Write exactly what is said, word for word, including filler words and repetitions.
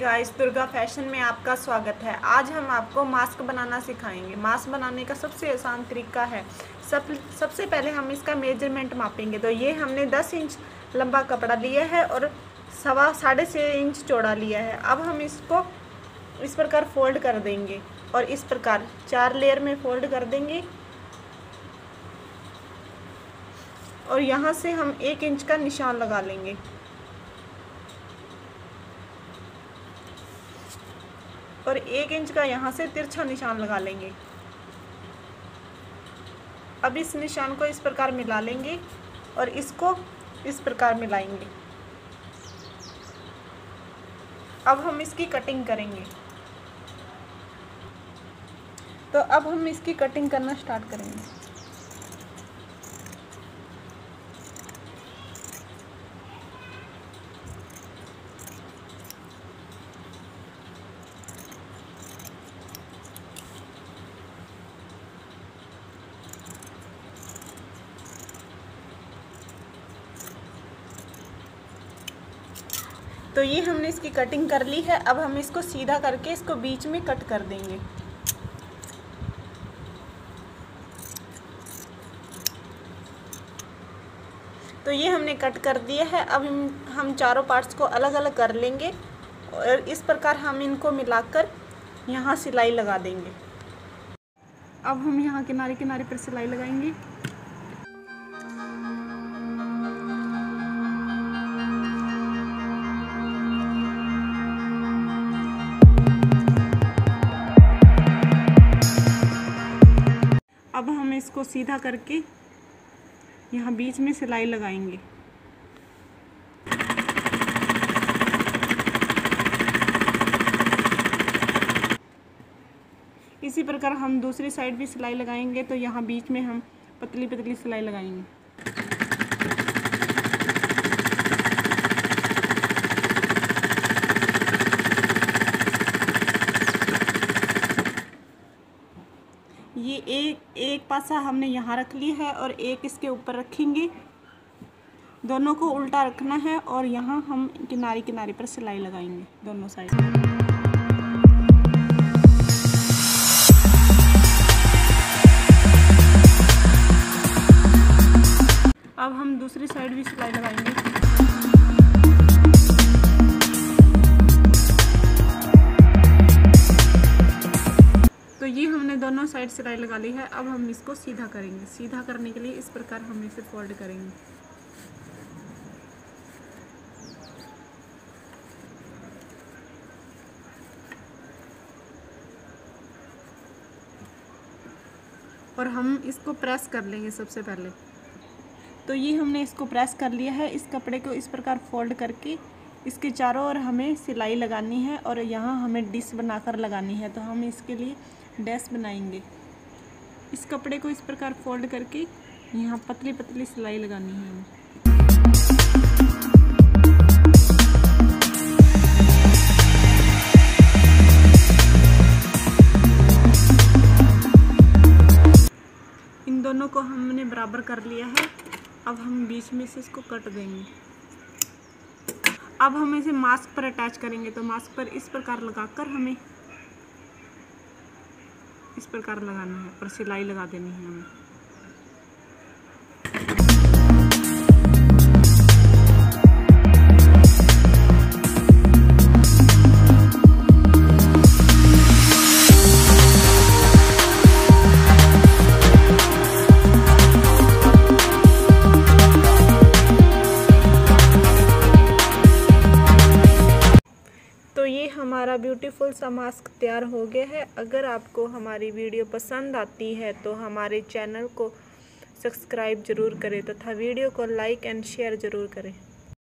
Guys, Durga fashion में आपका स्वागत है। आज हम आपको मास्क बनाना सिखाएंगे। मास्क बनाने का सबसे आसान तरीका है, सब सबसे पहले हम इसका मेजरमेंट मापेंगे। तो ये हमने दस इंच लंबा कपड़ा लिया है और सवा साढ़े छः इंच चौड़ा लिया है। अब हम इसको इस प्रकार फोल्ड कर देंगे और इस प्रकार चार लेयर में फोल्ड कर देंगे और यहाँ से हम एक इंच का निशान लगा लेंगे। और एक इंच का यहाँ से तिरछा निशान लगा लेंगे। अब इस निशान को इस प्रकार मिला लेंगे और इसको इस प्रकार मिलाएंगे। अब हम इसकी कटिंग करेंगे। तो अब हम इसकी कटिंग करना स्टार्ट करेंगे। तो ये हमने इसकी कटिंग कर ली है। अब हम इसको सीधा करके इसको बीच में कट कर देंगे। तो ये हमने कट कर दिया है। अब हम चारों पार्ट्स को अलग अलग कर लेंगे और इस प्रकार हम इनको मिलाकर यहाँ सिलाई लगा देंगे। अब हम यहाँ किनारे किनारे पर सिलाई लगाएंगे। अब हम इसको सीधा करके यहाँ बीच में सिलाई लगाएंगे। इसी प्रकार हम दूसरी साइड भी सिलाई लगाएंगे। तो यहाँ बीच में हम पतली पतली सिलाई लगाएंगे। ये एक एक पासा हमने यहाँ रख लिया है और एक इसके ऊपर रखेंगे। दोनों को उल्टा रखना है और यहाँ हम किनारे किनारे पर सिलाई लगाएंगे दोनों साइड। अब हम दूसरी साइड भी सिलाई लगाएंगे। ये हमने दोनों साइड सिलाई लगा ली है। अब हम इसको सीधा करेंगे। सीधा करने के लिए इस प्रकार हम इसे फोल्ड करेंगे। और हम इसको प्रेस कर लेंगे सबसे पहले। तो ये हमने इसको प्रेस कर लिया है। इस कपड़े को इस प्रकार फोल्ड करके इसके चारों ओर हमें सिलाई लगानी है और यहाँ हमें डिश बनाकर लगानी है। तो हम इसके लिए डैश बनाएंगे। इस कपड़े को इस प्रकार फोल्ड करके यहाँ पतली पतली सिलाई लगानी है हमें। इन दोनों को हमने बराबर कर लिया है। अब हम बीच में से इसको कट देंगे। अब हम इसे मास्क पर अटैच करेंगे। तो मास्क पर इस प्रकार लगाकर हमें इस प्रकार लगाना है और सिलाई लगा देनी है हमें। हमारा ब्यूटीफुल सा मास्क तैयार हो गया है। अगर आपको हमारी वीडियो पसंद आती है तो हमारे चैनल को सब्सक्राइब ज़रूर करें तथा वीडियो को लाइक एंड शेयर ज़रूर करें।